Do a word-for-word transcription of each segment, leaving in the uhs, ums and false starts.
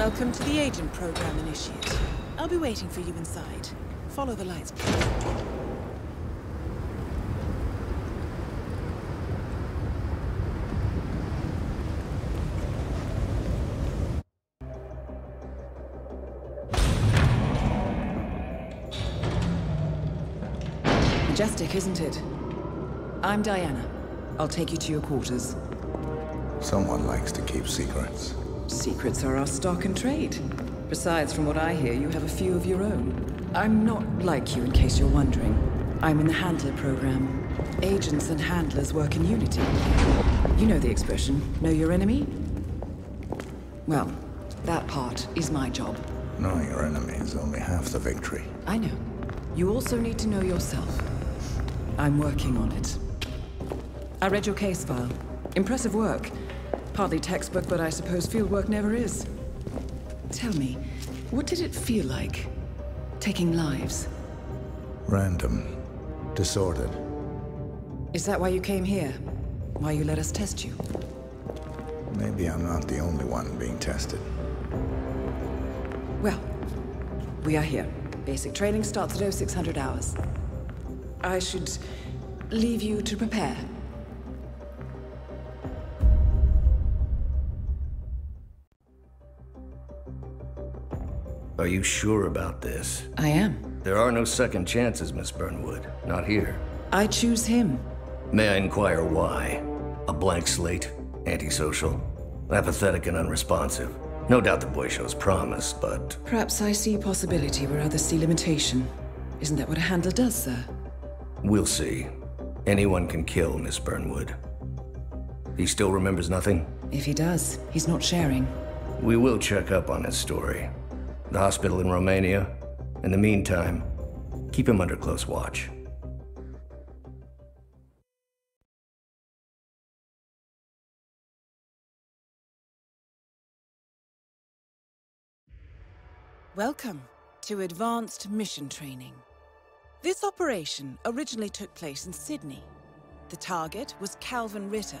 Welcome to the agent program initiate. I'll be waiting for you inside. Follow the lights, please. Majestic, isn't it? I'm Diana. I'll take you to your quarters. Someone likes to keep secrets. Secrets are our stock and trade. Besides, from what I hear, you have a few of your own. I'm not like you, in case you're wondering. I'm in the Handler program. Agents and handlers work in unity. You know the expression, know your enemy? Well, that part is my job. Knowing your enemy is only half the victory. I know. You also need to know yourself. I'm working on it. I read your case file. Impressive work. Hardly textbook, but I suppose fieldwork never is. Tell me, what did it feel like, taking lives? Random. Disordered. Is that why you came here? Why you let us test you? Maybe I'm not the only one being tested. Well, we are here. Basic training starts at oh six hundred hours. I should leave you to prepare. Are you sure about this? I am. There are no second chances, Miss Burnwood. Not here. I choose him. May I inquire why? A blank slate, antisocial, apathetic and unresponsive. No doubt the boy shows promise, but... Perhaps I see possibility where others see limitation. Isn't that what a handler does, sir? We'll see. Anyone can kill, Miss Burnwood. He still remembers nothing? If he does, he's not sharing. We will check up on his story. The hospital in Romania. In the meantime, keep him under close watch. Welcome to Advanced Mission Training. This operation originally took place in Sydney. The target was Calvin Ritter,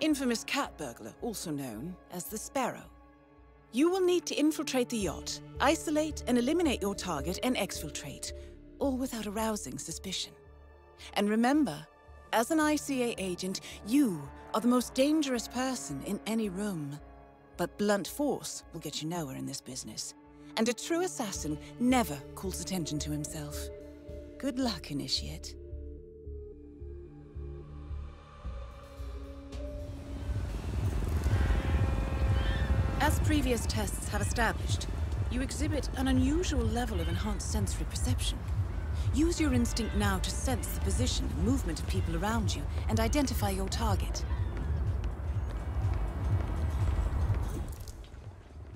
infamous cat burglar, also known as the Sparrow. You will need to infiltrate the yacht, isolate and eliminate your target and exfiltrate, all without arousing suspicion. And remember, as an I C A agent, you are the most dangerous person in any room. But blunt force will get you nowhere in this business. And a true assassin never calls attention to himself. Good luck, initiate. As previous tests have established, you exhibit an unusual level of enhanced sensory perception. Use your instinct now to sense the position and movement of people around you and identify your target.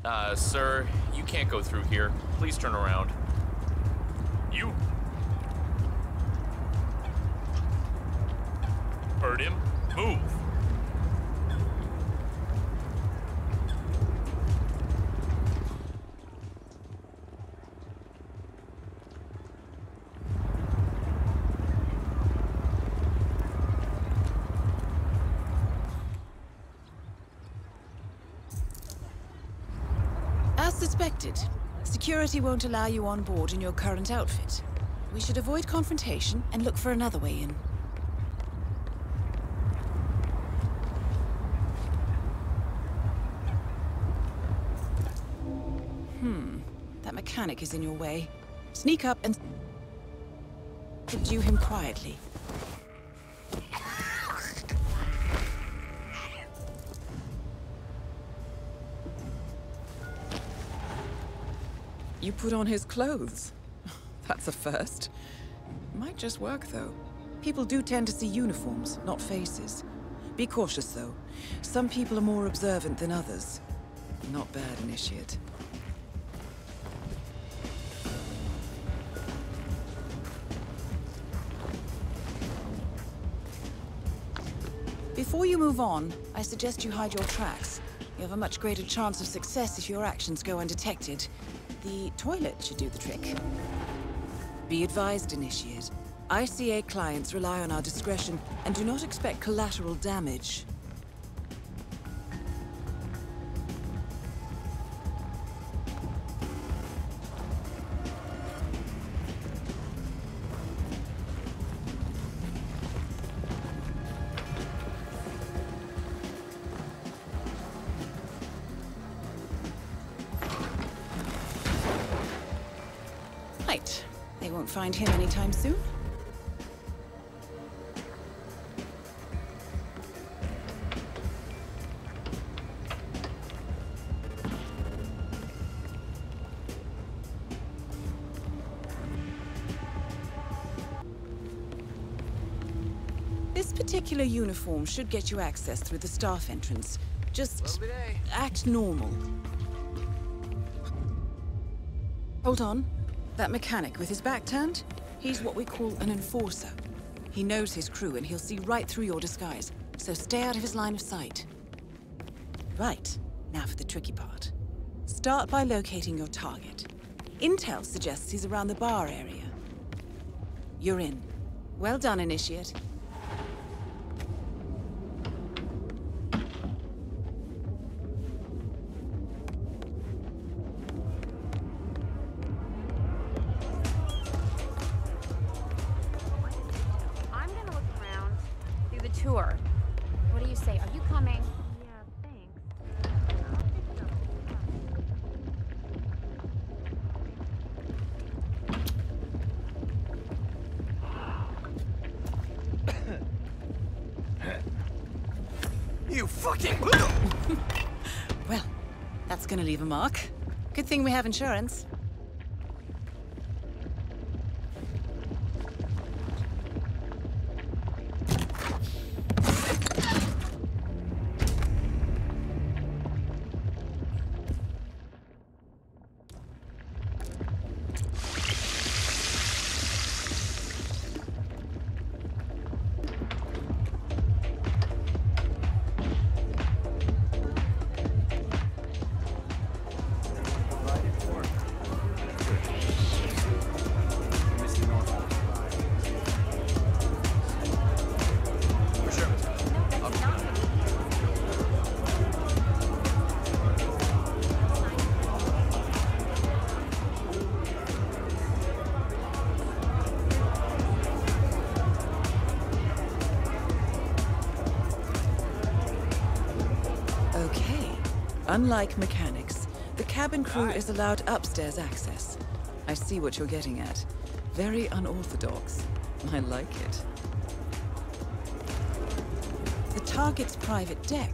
Uh, sir, you can't go through here. Please turn around. You! Heard him. Move! Suspected. Security won't allow you on board in your current outfit. We should avoid confrontation and look for another way in. Hmm. That mechanic is in your way. Sneak up and subdue him quietly. You put on his clothes. That's a first. Might just work, though. People do tend to see uniforms, not faces. Be cautious, though. Some people are more observant than others. Not bad, initiate. Before you move on, I suggest you hide your tracks. You have a much greater chance of success if your actions go undetected. The toilet should do the trick. Be advised, initiate. I C A clients rely on our discretion and do not expect collateral damage. Right. They won't find him anytime soon. This particular uniform should get you access through the staff entrance. Just act normal. Hold on. That mechanic with his back turned? He's what we call an enforcer. He knows his crew and he'll see right through your disguise, so stay out of his line of sight. Right, now for the tricky part. Start by locating your target. Intel suggests he's around the bar area. You're in. Well done, Initiate. Well, that's gonna leave a mark. Good thing we have insurance. Unlike mechanics, the cabin crew is allowed upstairs access. I see what you're getting at. Very unorthodox. I like it. The target's private deck.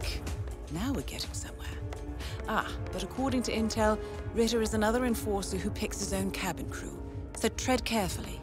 Now we're getting somewhere. Ah, but according to Intel, Ritter is another enforcer who picks his own cabin crew. So tread carefully.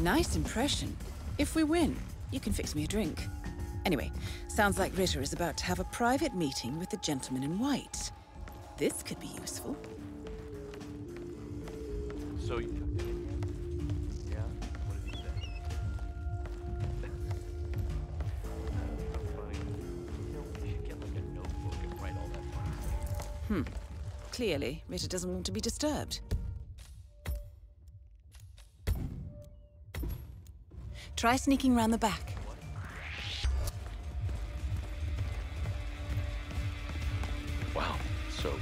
Nice impression. If we win, you can fix me a drink. Anyway, sounds like Ritter is about to have a private meeting with the gentleman in white. This could be useful. So, yeah, what did he say? Hmm. Clearly, Ritter doesn't want to be disturbed. Try sneaking around the back. Wow, so you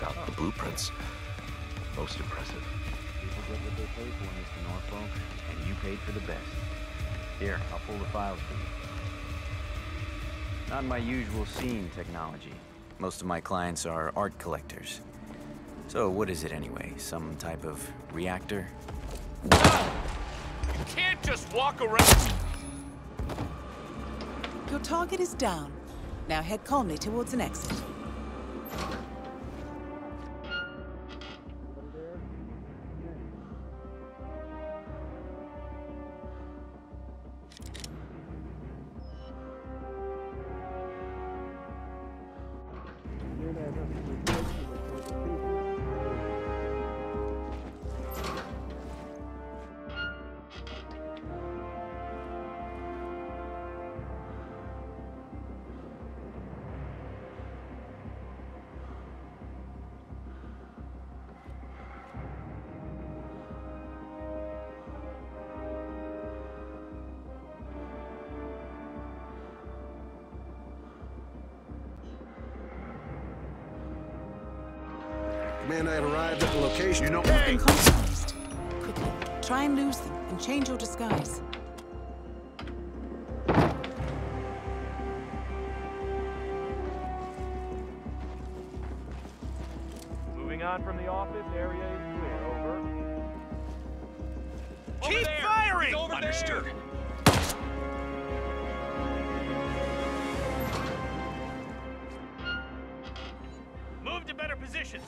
got the blueprints. Most impressive. People did what they paid for, Mister Norfolk, and you paid for the best. Here, I'll pull the files for you. Not my usual scene technology. Most of my clients are art collectors. So what is it anyway? Some type of reactor? Can't just walk around. Your target is down. Now head calmly towards an exit. I have arrived at the location. You know, hey! Quickly, try and lose them and change your disguise. Moving on from the office, area is clear. Over. Over Keep there. Firing! Over Understood. There. Move to better positions.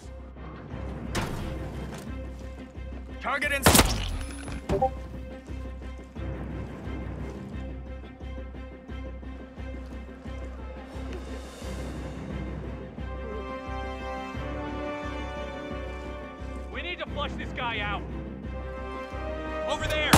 Target in... We need to flush this guy out. Over there!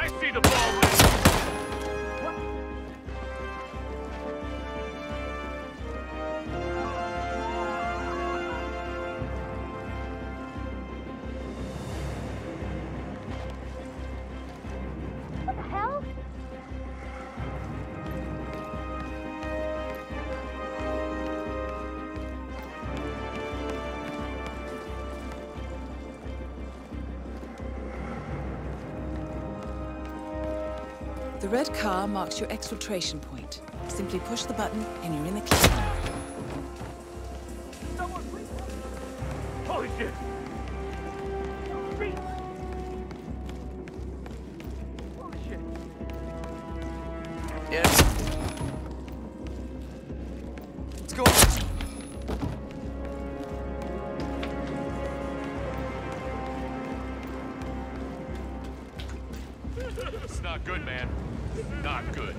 I see the ball. The red car marks your exfiltration point. Simply push the button and you're in the clear. Someone please! Holy shit! Holy shit! Yeah. Let's go. It's not good, man. Not good.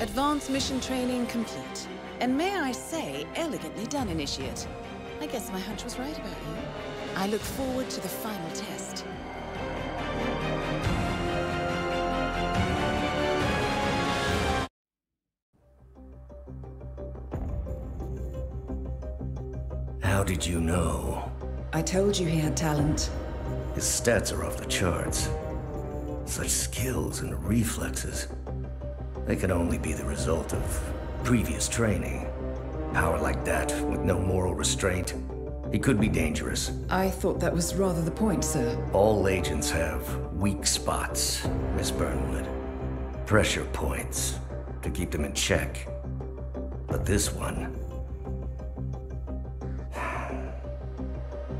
Advanced mission training complete. And may I say, elegantly done, Initiate. I guess my hunch was right about you. I look forward to the final test. How did you know? I told you he had talent. His stats are off the charts. Such skills and reflexes. They could only be the result of previous training. Power like that, with no moral restraint, it could be dangerous. I thought that was rather the point, sir. All agents have weak spots, Miss Burnwood. Pressure points to keep them in check. But this one...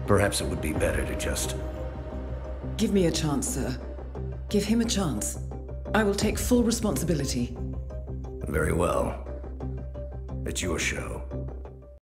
Perhaps it would be better to just... Give me a chance, sir. Give him a chance. I will take full responsibility. Very well. It's your show.